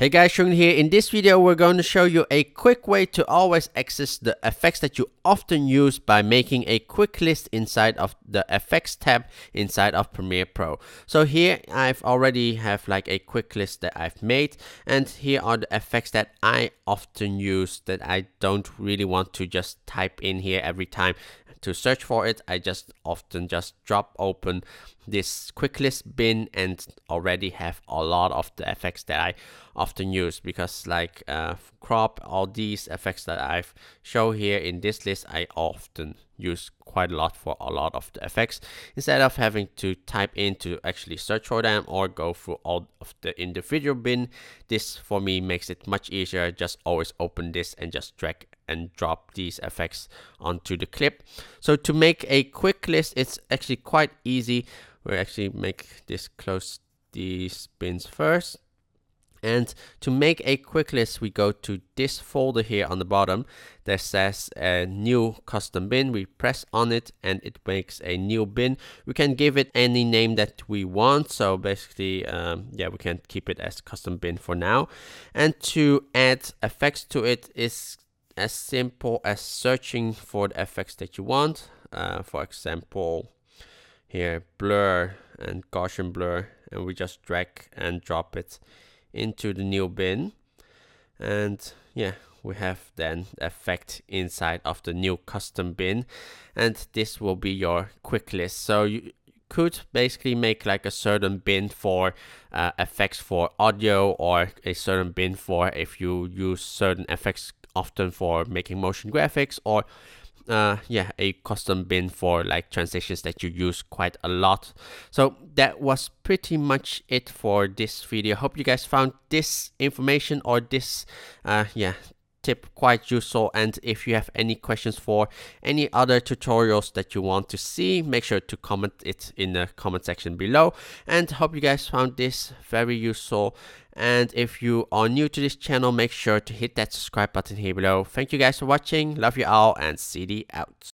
Hey guys, Chung here. In this video, we're going to show you a quick way to always access the effects that you often use by making a quick list inside of the effects tab inside of Premiere Pro. So here I've already have like a quick list that I've made, and here are the effects that I often use that I don't really want to just type in here every time to search for it. I just often just drop open this quick list bin and already have a lot of the effects that I often use, because like crop, all these effects that I've shown here in this list, I often use quite a lot for a lot of the effects instead of having to type in to actually search for them or go through all of the individual bin. This for me makes it much easier. Just always open this and just drag and drop these effects onto the clip. So to make a quick list, it's actually quite easy. We'll actually make this, close these bins first. And to make a quick list, we go to this folder here on the bottom that says a new custom bin. We press on it and it makes a new bin. We can give it any name that we want. So basically, yeah, we can keep it as custom bin for now. And to add effects to it is as simple as searching for the effects that you want. For example, here, blur and Gaussian blur, and we just drag and drop it into the new bin, and yeah, we have then the effect inside of the new custom bin, and this will be your quick list. So you could basically make like a certain bin for effects for audio, or a certain bin for if you use certain effects often for making motion graphics, or yeah, a custom bin for like transitions that you use quite a lot. So that was pretty much it for this video. Hope you guys found this information or this yeah, tip quite useful. And if you have any questions for any other tutorials that you want to see, make sure to comment it in the comment section below. And hope you guys found this very useful. And if you are new to this channel, make sure to hit that subscribe button here below. Thank you guys for watching. Love you all, and CD out.